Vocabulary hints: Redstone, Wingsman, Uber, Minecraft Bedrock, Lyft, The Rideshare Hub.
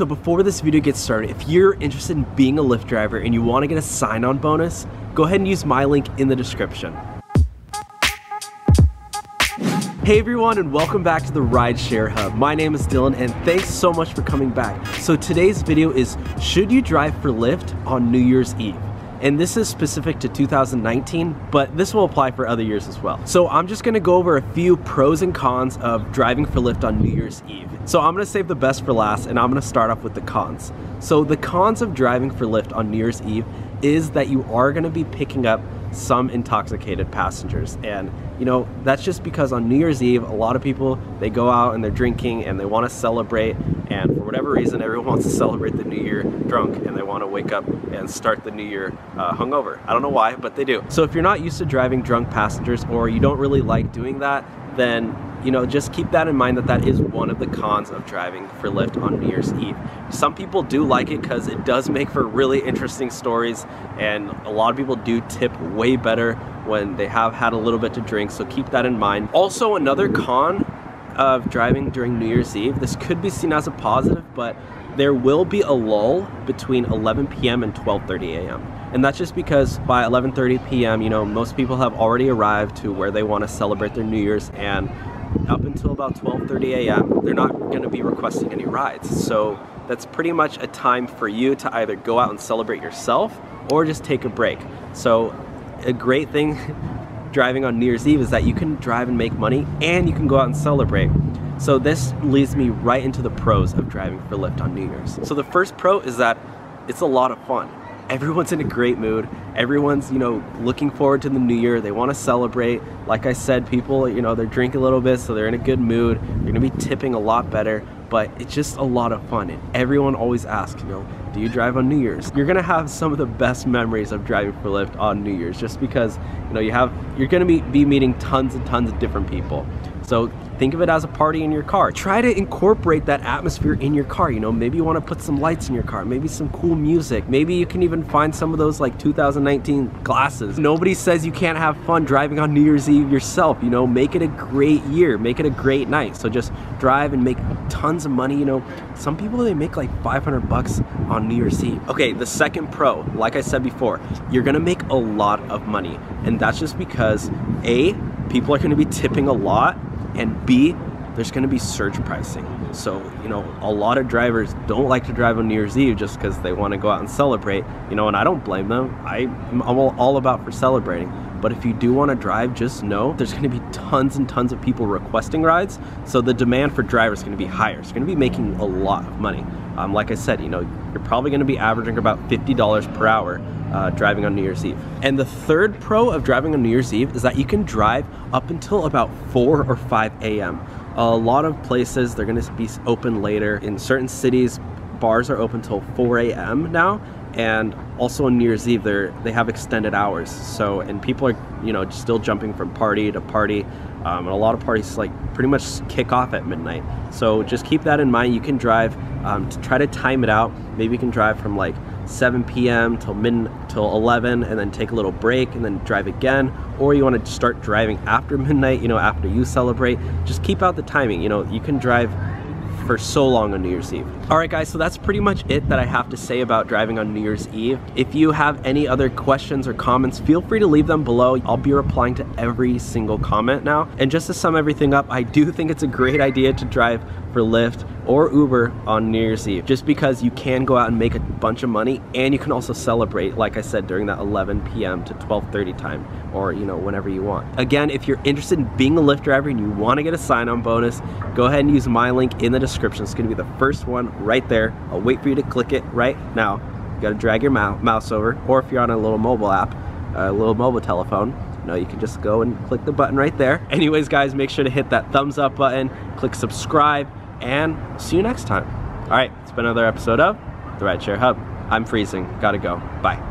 So before this video gets started, if you're interested in being a Lyft driver and you want to get a sign-on bonus, go ahead and use my link in the description. Hey everyone, and welcome back to the Rideshare Hub. My name is Dylan, and thanks so much for coming back. So today's video is, should you drive for Lyft on New Year's Eve? And this is specific to 2019, but this will apply for other years as well. So I'm just gonna go over a few pros and cons of driving for Lyft on New Year's Eve. So I'm gonna save the best for last, and I'm gonna start off with the cons. So the cons of driving for Lyft on New Year's Eve is that you are gonna be picking up some intoxicated passengers. And you know, that's just because on New Year's Eve, a lot of people, they go out and they're drinking and they wanna celebrate, and for whatever reason, everyone wants to celebrate the new year drunk, and they wanna wake up and start the new year hungover. I don't know why, but they do. So if you're not used to driving drunk passengers, or you don't really like doing that, then you know, just keep that in mind, that that is one of the cons of driving for Lyft on New Year's Eve. Some people do like it because it does make for really interesting stories, and a lot of people do tip way better when they have had a little bit to drink, so keep that in mind. Also, another con of driving during New Year's Eve, this could be seen as a positive, but there will be a lull between 11 p.m. and 12:30 a.m. And that's just because by 11:30 p.m., you know, most people have already arrived to where they want to celebrate their New Year's, and up until about 12:30 a.m. they're not going to be requesting any rides. So that's pretty much a time for you to either go out and celebrate yourself or just take a break. So a great thing driving on New Year's Eve is that you can drive and make money, and you can go out and celebrate. So this leads me right into the pros of driving for Lyft on New Year's. So the first pro is that it's a lot of fun. Everyone's in a great mood. Everyone's, you know, looking forward to the new year. They want to celebrate. Like I said, people, you know, they're drinking a little bit, so they're in a good mood. They're going to be tipping a lot better, but it's just a lot of fun. And everyone always asks, you know, do you drive on New Year's? You're going to have some of the best memories of driving for Lyft on New Year's, just because, you know, you're going to be meeting tons and tons of different people. So think of it as a party in your car. Try to incorporate that atmosphere in your car. You know, maybe you want to put some lights in your car, maybe some cool music. Maybe you can even find some of those like 2019 glasses. Nobody says you can't have fun driving on New Year's Eve yourself. You know, make it a great year, make it a great night. So just drive and make tons of money. You know, some people, they make like 500 bucks on New Year's Eve. Okay, the second pro, like I said before, you're gonna make a lot of money. And that's just because A, people are gonna be tipping a lot, and B, there's gonna be surge pricing. So, you know, a lot of drivers don't like to drive on New Year's Eve just because they wanna go out and celebrate, you know, and I don't blame them. I'm all about for celebrating. But if you do wanna drive, just know there's gonna be tons and tons of people requesting rides, so the demand for drivers is gonna be higher. It's gonna be making a lot of money. Like I said, you know, you're probably gonna be averaging about $50 per hour driving on New Year's Eve. And the third pro of driving on New Year's Eve is that you can drive up until about 4 or 5 a.m. A lot of places, they're gonna be open later. In certain cities, bars are open till 4 a.m. now, and also on New Year's Eve, they have extended hours. So, and people are, you know, still jumping from party to party, and a lot of parties like pretty much kick off at midnight. So just keep that in mind. You can drive to try to time it out. Maybe you can drive from like 7 p.m. till 11, and then take a little break and then drive again. Or you want to start driving after midnight, you know, after you celebrate. Just keep out the timing. You know, you can drive for so long on New Year's Eve. All right guys, so that's pretty much it that I have to say about driving on New Year's Eve. If you have any other questions or comments, feel free to leave them below. I'll be replying to every single comment now. And just to sum everything up, I do think it's a great idea to drive for Lyft or Uber on New Year's Eve, just because you can go out and make a bunch of money, and you can also celebrate, like I said, during that 11 p.m. to 12:30 time, or you know, whenever you want. Again, if you're interested in being a Lyft driver and you want to get a sign-on bonus, go ahead and use my link in the description. It's gonna be the first one right there. I'll wait for you to click it right now. You gotta drag your mouse over, or if you're on a little mobile app, a little mobile telephone, no, you can just go and click the button right there. Anyways guys, make sure to hit that thumbs up button, click subscribe, and see you next time. All right, it's been another episode of The Rideshare Hub. I'm freezing, gotta go, bye.